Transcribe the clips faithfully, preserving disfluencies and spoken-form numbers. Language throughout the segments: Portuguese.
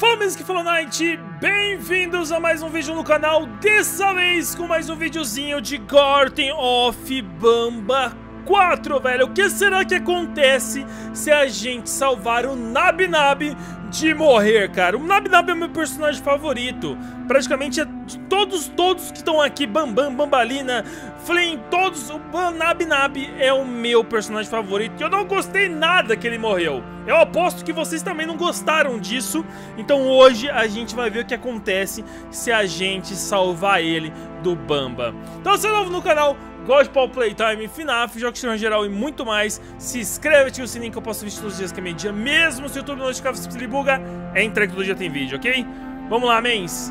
Fames que falou Night, bem-vindos a mais um vídeo no canal, dessa vez com mais um videozinho de Garten Of Banban quatro, velho. O que será que acontece se a gente salvar o NabNab de morrer, cara? O NabNab é o meu personagem favorito, praticamente é de todos, todos que estão aqui, Banban, Bambalina, Flynn, todos, o NabNab é o meu personagem favorito. Eu não gostei nada que ele morreu. Eu aposto que vocês também não gostaram disso. Então hoje a gente vai ver o que acontece se a gente salvar ele do Bamba. Então, se é novo no canal, gosta de Paul Playtime, F NAF, jogos em geral e muito mais, se inscreve, ativa o sininho que eu posto vídeo todos os dias que é meio-dia. Mesmo se o YouTube não notificar, se ele buga, é entregue todo dia tem vídeo, ok? Vamos lá, mens.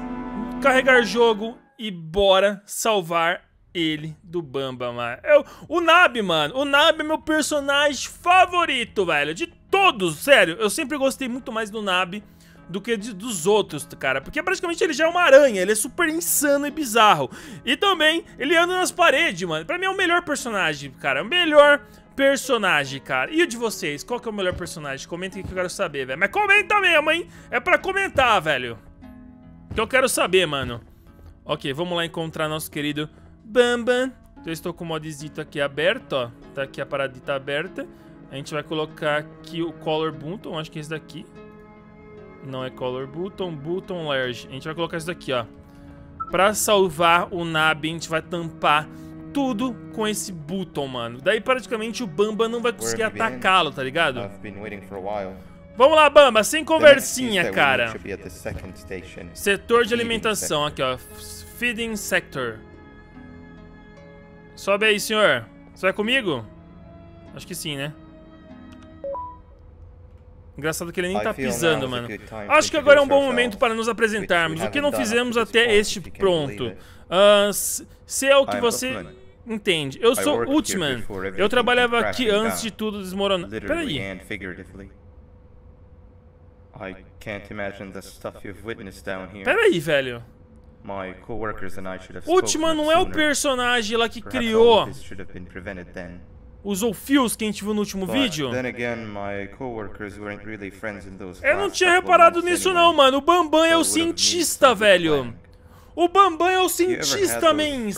Carregar jogo e bora salvar ele do Bamba, mano. Eu, o Nab, mano, o Nab é meu personagem favorito, velho, de todos, sério. Eu sempre gostei muito mais do Nab do que de, dos outros, cara, porque praticamente ele já é uma aranha, ele é super insano e bizarro. E também, ele anda nas paredes, mano. Pra mim é o melhor personagem, cara, o melhor personagem, cara. E o de vocês, qual que é o melhor personagem? Comenta aqui que eu quero saber, velho. Mas comenta mesmo, hein, é pra comentar, velho, que eu quero saber, mano. Ok, vamos lá encontrar nosso querido Banban. Então eu estou com o modzito aqui aberto, ó. Tá aqui a paradita aberta. A gente vai colocar aqui o color button, acho que é esse daqui. Não é color button, button large. A gente vai colocar isso daqui, ó. Pra salvar o Nab, a gente vai tampar tudo com esse button, mano. Daí praticamente o Bamba não vai conseguir atacá-lo, tá ligado? Vamos lá, Bamba, sem conversinha, cara. Setor de alimentação, aqui, ó. Feeding sector. Sobe aí, senhor. Você vai comigo? Acho que sim, né? Engraçado que ele nem tá pisando, mano. Acho que agora é um bom momento para nos apresentarmos, o que não fizemos até este pronto. Uh, se é o que você entende. Eu sou Ultman. Eu trabalhava aqui antes de tudo desmoronar. Peraí. Peraí, velho. Ultman não é o personagem lá que criou os Ophios que a gente viu no último vídeo? Eu não tinha reparado nisso não, mano. O Banban é o cientista, velho. O Banban é o cientista, mens,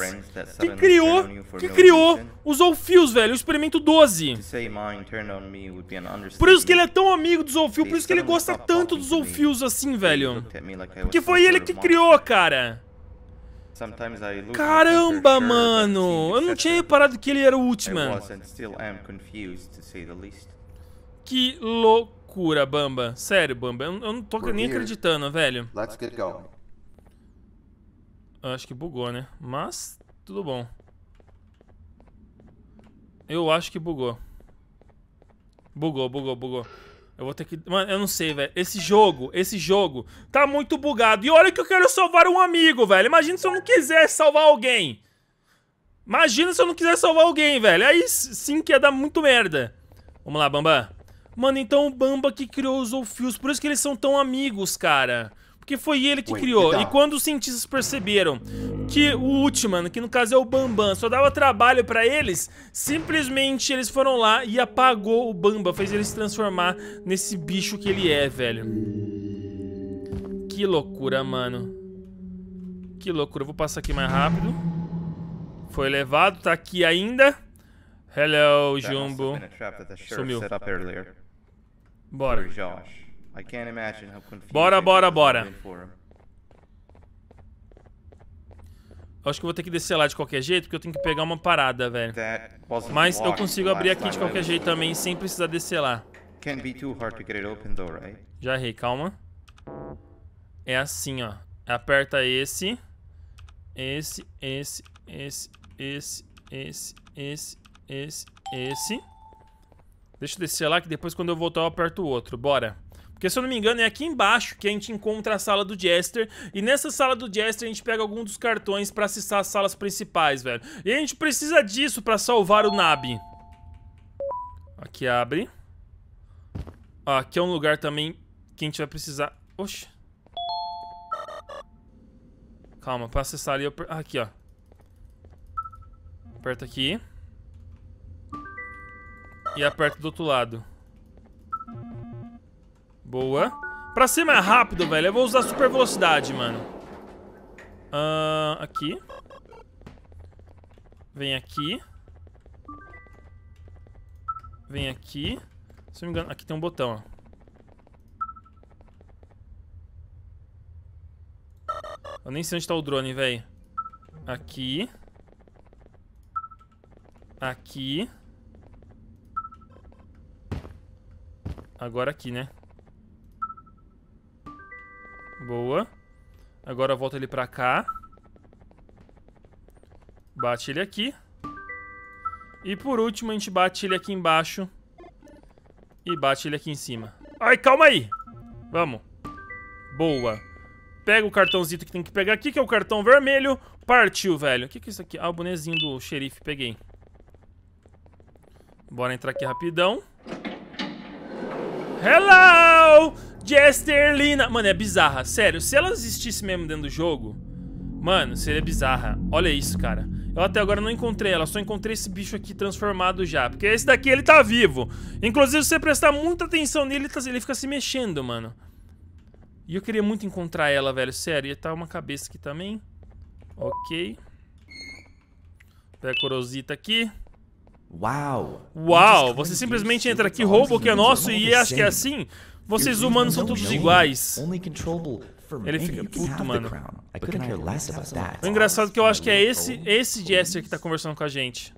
que criou, que criou os Ophios, velho, o experimento doze. Por isso que ele é tão amigo dos Ophios, por isso que ele gosta tanto dos Ophios assim, velho. Porque foi ele que criou, cara. Caramba, mano, eu não tinha reparado que ele era o Ultman. Que loucura, Bamba. Sério, Bamba, eu não tô nem acreditando, velho. Acho que bugou, né? Mas, tudo bom. Eu acho que bugou. Bugou, bugou, bugou. Eu vou ter que... Mano, eu não sei, velho. Esse jogo, esse jogo tá muito bugado. E olha que eu quero salvar um amigo, velho. Imagina se eu não quiser salvar alguém. Imagina se eu não quiser salvar alguém, velho. Aí sim que ia dar muito merda. Vamos lá, Bamba. Mano, então o Bamba que criou os Ophios. Por isso que eles são tão amigos, cara. Porque foi ele que criou. E quando os cientistas perceberam que o Ultman, que no caso é o Banban, só dava trabalho pra eles, simplesmente eles foram lá e apagou o Bamba, fez ele se transformar nesse bicho que ele é, velho. Que loucura, mano. Que loucura. Eu vou passar aqui mais rápido. Foi levado, tá aqui ainda. Hello, Jumbo. Sumiu. Bora. Bora, bora, bora. Acho que eu vou ter que descer lá de qualquer jeito, porque eu tenho que pegar uma parada, velho. Mas eu consigo abrir aqui de qualquer jeito também, sem precisar descer lá. Já errei, calma. É assim, ó. Aperta esse. Esse, esse, esse, esse, esse, esse, esse, esse. Deixa eu descer lá, que depois quando eu voltar eu aperto o outro. Bora. Porque se eu não me engano é aqui embaixo que a gente encontra a sala do Jester. E nessa sala do Jester a gente pega algum dos cartões pra acessar as salas principais, velho. E a gente precisa disso pra salvar o Nab. Aqui abre. Ó, aqui é um lugar também que a gente vai precisar... Oxi. Calma, pra acessar ali eu... Ah, aqui, ó. Aperta aqui. E aperta do outro lado. Boa. Pra ser mais rápido, velho, eu vou usar super velocidade, mano. Uh, aqui. Vem aqui. Vem aqui. Se eu não me engano, aqui tem um botão, ó. Eu nem sei onde tá o drone, velho. Aqui. Aqui. Agora aqui, né? Boa. Agora eu volto ele pra cá. Bate ele aqui. E por último a gente bate ele aqui embaixo. E bate ele aqui em cima. Ai, calma aí. Vamos. Boa. Pega o cartãozinho que tem que pegar aqui, que é o cartão vermelho. Partiu, velho. O que que é isso aqui? Ah, o bonezinho do xerife. Peguei. Bora entrar aqui rapidão. Hello! Jesterlina! Mano, é bizarra. Sério, se ela existisse mesmo dentro do jogo... Mano, seria bizarra. Olha isso, cara. Eu até agora não encontrei ela. Só encontrei esse bicho aqui transformado já. Porque esse daqui, ele tá vivo. Inclusive, se você prestar muita atenção nele, ele fica se mexendo, mano. E eu queria muito encontrar ela, velho. Sério, ia estar uma cabeça aqui também. Ok. Pega a corozita aqui. Uau! Uau! Você simplesmente entra aqui, rouba o que é nosso e acha que é assim? Vocês humanos são todos iguais. Ele fica puto, mano. O engraçado é que eu acho que é esse, esse Jester que tá conversando com a gente.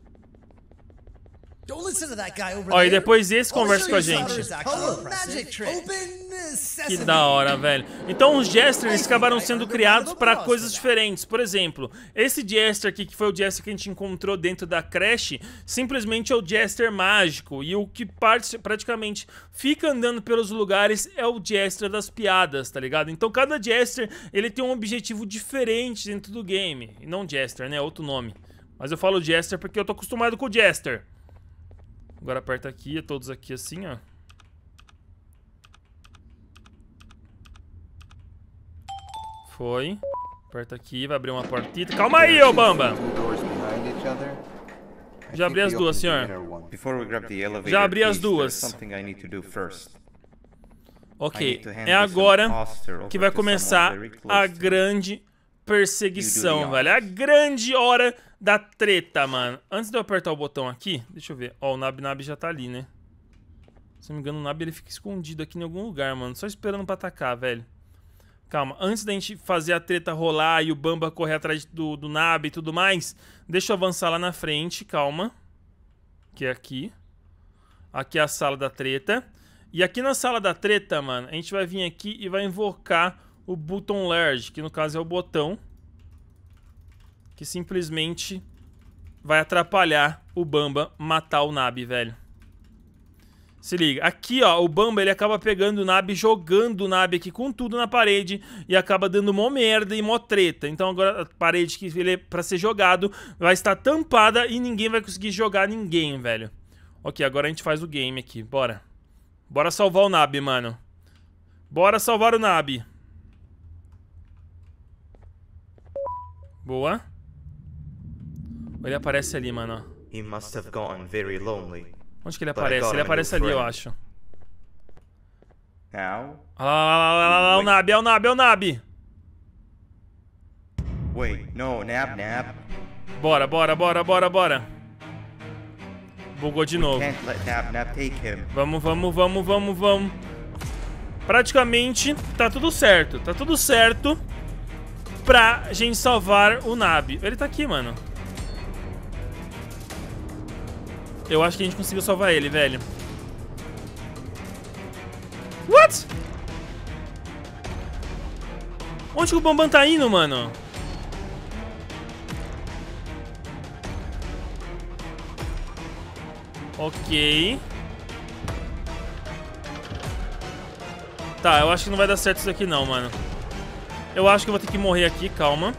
Ó, e depois esse conversa com a gente. Que da hora, velho. Então os Jesters acabaram sendo criados para coisas diferentes. Por exemplo, esse Jester aqui, que foi o Jester que a gente encontrou dentro da creche, simplesmente é o Jester mágico. E o que parte, praticamente fica andando pelos lugares é o Jester das piadas, tá ligado? Então cada Jester, ele tem um objetivo diferente dentro do game. E não Jester, né? Outro nome. Mas eu falo Jester porque eu tô acostumado com o Jester. Agora aperta aqui, todos aqui assim, ó. Foi. Aperta aqui, vai abrir uma portita. Calma aí, ô Bamba! Já abri as duas, senhor. Já abri as duas. Ok, é agora que vai começar a grande perseguição, velho. A grande hora da treta, mano. Antes de eu apertar o botão aqui, deixa eu ver. Ó, o NabNab já tá ali, né? Se não me engano, o Nab, ele fica escondido aqui em algum lugar, mano. Só esperando pra atacar, velho. Calma, antes da gente fazer a treta rolar e o Bamba correr atrás do, do Nab e tudo mais, deixa eu avançar lá na frente, calma. Que é aqui. Aqui é a sala da treta. E aqui na sala da treta, mano, a gente vai vir aqui e vai invocar o Button Large, que no caso é o botão que simplesmente vai atrapalhar o Bamba matar o Nab, velho. Se liga, aqui ó, o Bamba ele acaba pegando o Nab, jogando o Nab aqui com tudo na parede e acaba dando mó merda e mó treta. Então agora a parede que ele é pra ser jogado vai estar tampada e ninguém vai conseguir jogar ninguém, velho. Ok, agora a gente faz o game aqui, bora. Bora salvar o Nab, mano. Bora salvar o Nab. Boa. Ele aparece ali, mano. Onde que ele aparece? Ele aparece ali, eu acho. Olha lá, lá, lá, lá, o Nab, é o Nab, é o Nab. Bora, bora, bora, bora, bora. Bugou de novo. Vamos, vamos, vamos, vamos, vamos. Praticamente tá tudo certo, tá tudo certo. Pra gente salvar o Nab. Ele tá aqui, mano. Eu acho que a gente conseguiu salvar ele, velho. What? Onde que o Banban tá indo, mano? Ok. Tá, eu acho que não vai dar certo isso aqui não, mano. Eu acho que eu vou ter que morrer aqui, calma.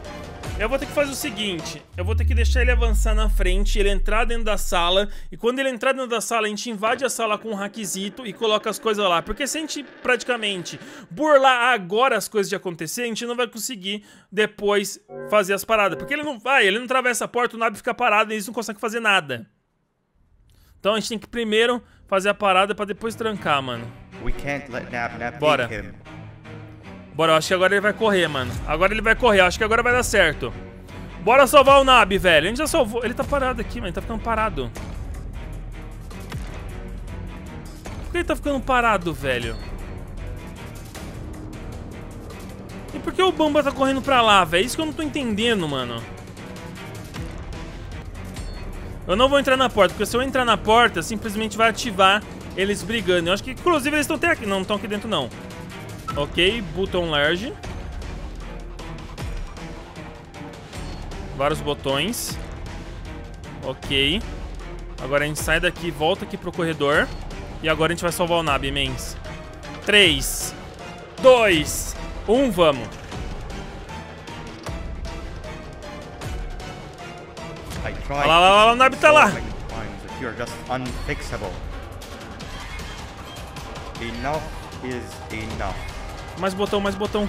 Eu vou ter que fazer o seguinte. Eu vou ter que deixar ele avançar na frente, ele entrar dentro da sala. E quando ele entrar dentro da sala, a gente invade a sala com um hackzito e coloca as coisas lá. Porque se a gente praticamente burlar agora as coisas de acontecer, a gente não vai conseguir depois fazer as paradas. Porque ele não vai, ele não atravessa a porta, o Nab fica parado e eles não conseguem fazer nada. Então a gente tem que primeiro fazer a parada pra depois trancar, mano. Bora. Bora, eu acho que agora ele vai correr, mano. Agora ele vai correr, eu acho que agora vai dar certo. Bora salvar o Nab, velho. A gente já salvou. Ele tá parado aqui, mano. Ele tá ficando parado. Por que ele tá ficando parado, velho? E por que o Bamba tá correndo pra lá, velho? Isso que eu não tô entendendo, mano. Eu não vou entrar na porta, porque se eu entrar na porta, simplesmente vai ativar eles brigando. Eu acho que, inclusive, eles estão até aqui. Não, não estão aqui dentro, não. Ok, botão large. Vários botões. Ok. Agora a gente sai daqui, volta aqui pro corredor. E agora a gente vai salvar o Nab, mens. três, dois, um, vamos. Olha lá, lá, lá, o Nab tá lá. Mais botão, mais botão.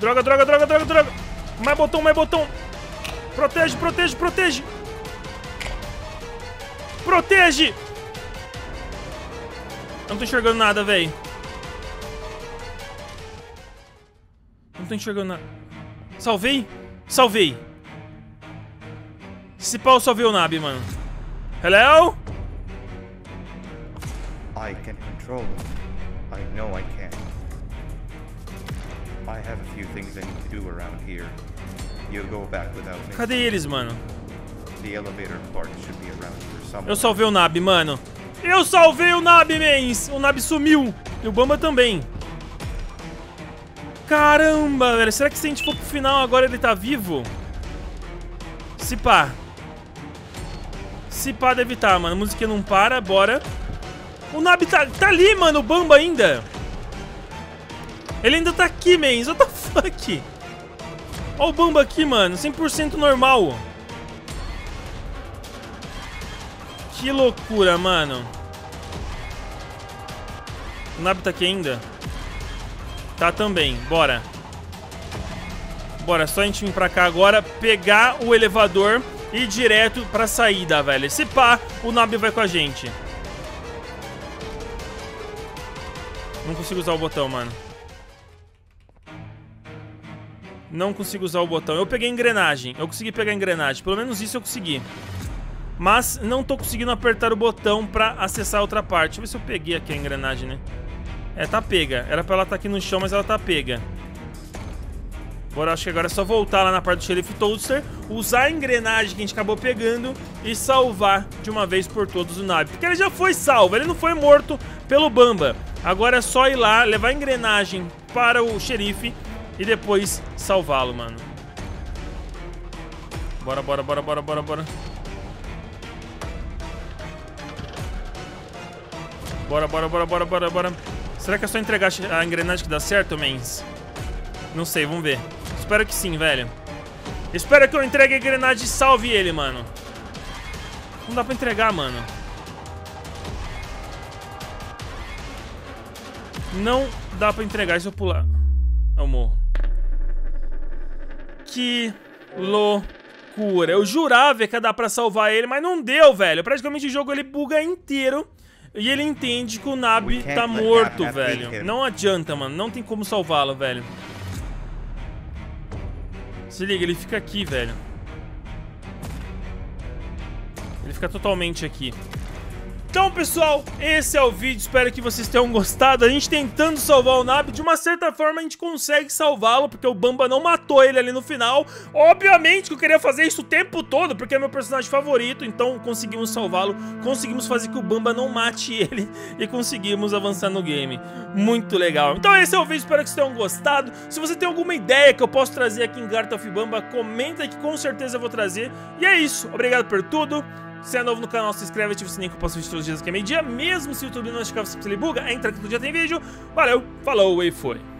Droga, droga, droga, droga, droga. Mais botão, mais botão. Protege, protege, protege. Protege. Eu não tô enxergando nada, velho. Não tô enxergando nada. Salvei? Salvei. Esse pau salvei o Nab, mano. Hello? I can control it. I know I can. I have a few things I need to do around here. You'll go back without me. Cadê eles, mano? The elevator part should be around here somewhere. Eu salvei o Nab, mano. Eu salvei o Nab, mens. O Nab sumiu. E o Bamba também. Caramba, velho. Será que se a gente for pro final agora ele tá vivo? Se pá. Se pá deve estar, mano. A música não para. Bora. O Nab tá, tá ali, mano. O Bamba ainda. Ele ainda tá aqui, mens. What the fuck? Ó o Bamba aqui, mano. cem por cento normal. Que loucura, mano. O Nab tá aqui ainda? Tá também. Bora. Bora, é só a gente vir pra cá agora, pegar o elevador e ir direto pra saída, velho. Se pá, o Nab vai com a gente. Não consigo usar o botão, mano. Não consigo usar o botão. Eu peguei a engrenagem. Eu consegui pegar a engrenagem. Pelo menos isso eu consegui. Mas não tô conseguindo apertar o botão pra acessar a outra parte. Deixa eu ver se eu peguei aqui a engrenagem, né? É, tá pega. Era pra ela tá aqui no chão, mas ela tá pega. Bora, acho que agora é só voltar lá na parte do xerife Toadster, usar a engrenagem que a gente acabou pegando e salvar de uma vez por todos o Nab. Porque ele já foi salvo, ele não foi morto pelo Bamba. Agora é só ir lá, levar a engrenagem para o xerife e depois salvá-lo, mano. Bora, bora, bora, bora, bora, bora. Bora, bora, bora, bora, bora, bora. Será que é só entregar a engrenagem que dá certo, mens? Não sei, vamos ver. Espero que sim, velho. Espero que eu entregue a engrenagem e salve ele, mano. Não dá pra entregar, mano. Não dá pra entregar. Se eu pular, eu morro. Que loucura. Eu jurava que ia dar pra salvar ele, mas não deu, velho. Praticamente o jogo ele buga inteiro. E ele entende que o Nab tá morto, velho. Não adianta, mano. Não tem como salvá-lo, velho. Se liga, ele fica aqui, velho. Ele fica totalmente aqui. Então, pessoal, esse é o vídeo. Espero que vocês tenham gostado. A gente tentando salvar o Nab. De uma certa forma, a gente consegue salvá-lo, porque o Bamba não matou ele ali no final. Obviamente que eu queria fazer isso o tempo todo, porque é meu personagem favorito. Então, conseguimos salvá-lo. Conseguimos fazer que o Bamba não mate ele. E conseguimos avançar no game. Muito legal. Então, esse é o vídeo. Espero que vocês tenham gostado. Se você tem alguma ideia que eu posso trazer aqui em Garten of Banban, comenta que com certeza eu vou trazer. E é isso. Obrigado por tudo. Se é novo no canal, se inscreve, ativa o sininho que eu posto vídeos todos os dias aqui a meio-dia. Mesmo se o YouTube não estiver, se ele buga, entra aqui que já tem vídeo. Valeu, falou e foi.